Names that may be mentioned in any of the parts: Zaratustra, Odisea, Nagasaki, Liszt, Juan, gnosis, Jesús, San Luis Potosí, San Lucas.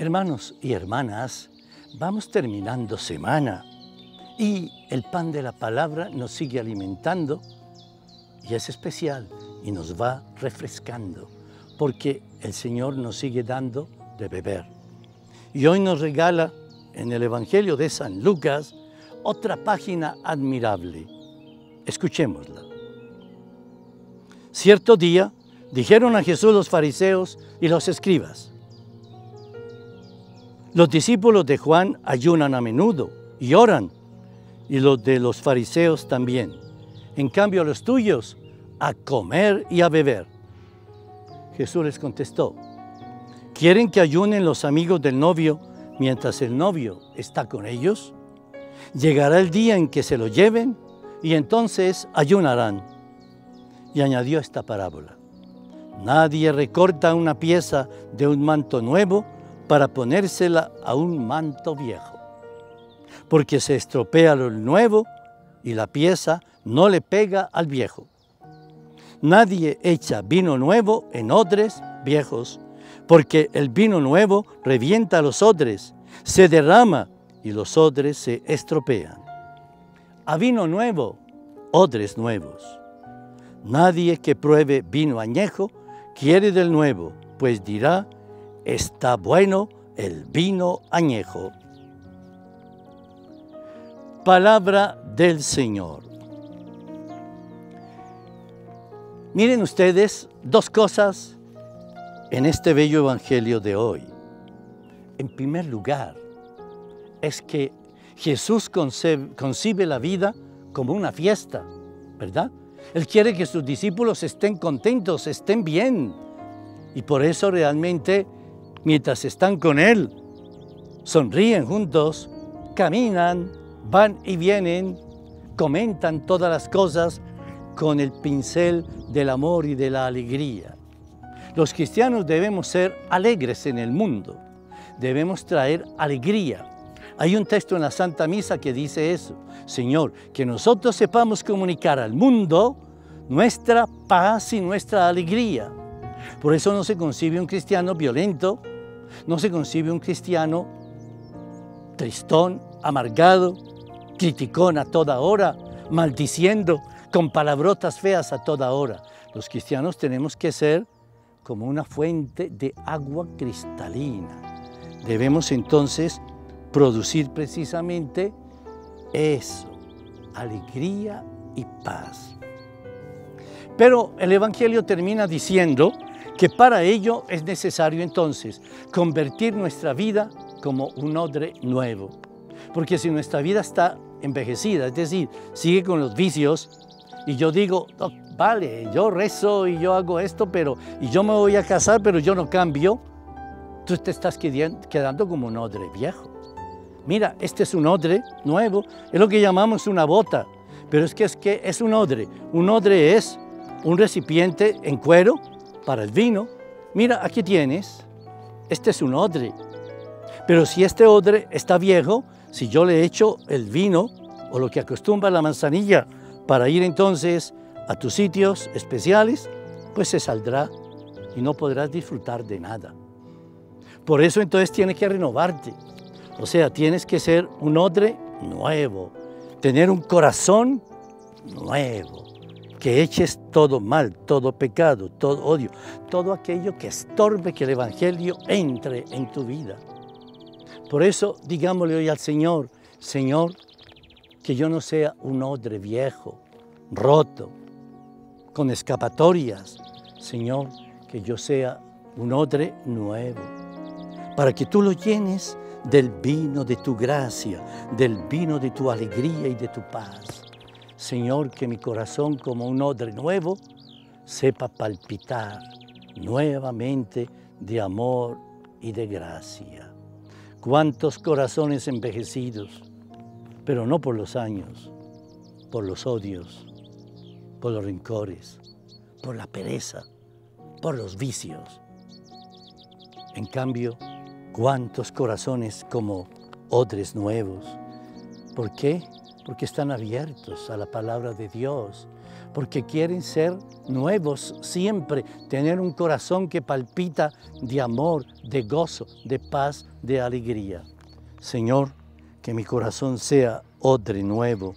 Hermanos y hermanas, vamos terminando semana y el pan de la palabra nos sigue alimentando y es especial y nos va refrescando porque el Señor nos sigue dando de beber. Y hoy nos regala en el Evangelio de San Lucas otra página admirable. Escuchémosla. Cierto día dijeron a Jesús los fariseos y los escribas: los discípulos de Juan ayunan a menudo y oran, y los de los fariseos también. En cambio los tuyos, a comer y a beber. Jesús les contestó: ¿quieren que ayunen los amigos del novio mientras el novio está con ellos? Llegará el día en que se lo lleven y entonces ayunarán. Y añadió esta parábola: nadie recorta una pieza de un manto nuevo para ponérsela a un manto viejo, porque se estropea lo nuevo y la pieza no le pega al viejo. Nadie echa vino nuevo en odres viejos, porque el vino nuevo revienta los odres, se derrama y los odres se estropean. A vino nuevo, odres nuevos. Nadie que pruebe vino añejo quiere del nuevo, pues dirá: está bueno el vino añejo. Palabra del Señor. Miren ustedes dos cosas en este bello evangelio de hoy. En primer lugar, es que Jesús concibe la vida como una fiesta, ¿verdad? Él quiere que sus discípulos estén contentos, estén bien. Y por eso realmente, mientras están con Él, sonríen juntos, caminan, van y vienen, comentan todas las cosas con el pincel del amor y de la alegría. Los cristianos debemos ser alegres en el mundo, debemos traer alegría. Hay un texto en la Santa Misa que dice eso: Señor, que nosotros sepamos comunicar al mundo nuestra paz y nuestra alegría. Por eso no se concibe un cristiano violento, no se concibe un cristiano tristón, amargado, criticón a toda hora, maldiciendo, con palabrotas feas a toda hora. Los cristianos tenemos que ser como una fuente de agua cristalina. Debemos entonces producir precisamente eso, alegría y paz. Pero el Evangelio termina diciendo que para ello es necesario entonces convertir nuestra vida como un odre nuevo. Porque si nuestra vida está envejecida, es decir, sigue con los vicios, y yo digo: oh, vale, yo rezo y yo hago esto, y yo me voy a casar, pero yo no cambio, tú te estás quedando como un odre viejo. Mira, este es un odre nuevo, es lo que llamamos una bota, pero es que es un odre. Un odre es un recipiente en cuero para el vino. Mira, aquí tienes, este es un odre. Pero si este odre está viejo, si yo le echo el vino o lo que acostumbra la manzanilla para ir entonces a tus sitios especiales, pues se saldrá y no podrás disfrutar de nada. Por eso entonces tienes que renovarte. O sea, tienes que ser un odre nuevo, tener un corazón nuevo, que eches todo mal, todo pecado, todo odio, todo aquello que estorbe que el Evangelio entre en tu vida. Por eso, digámosle hoy al Señor: Señor, que yo no sea un odre viejo, roto, con escapatorias. Señor, que yo sea un odre nuevo, para que tú lo llenes del vino de tu gracia, del vino de tu alegría y de tu paz. Señor, que mi corazón, como un odre nuevo, sepa palpitar nuevamente de amor y de gracia. Cuántos corazones envejecidos, pero no por los años, por los odios, por los rencores, por la pereza, por los vicios. En cambio, cuántos corazones como odres nuevos. ¿Por qué? Porque están abiertos a la palabra de Dios, porque quieren ser nuevos siempre, tener un corazón que palpita de amor, de gozo, de paz, de alegría. Señor, que mi corazón sea otro nuevo,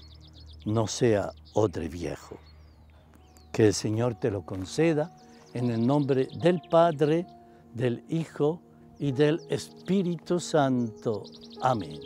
no sea otro viejo. Que el Señor te lo conceda en el nombre del Padre, del Hijo y del Espíritu Santo. Amén.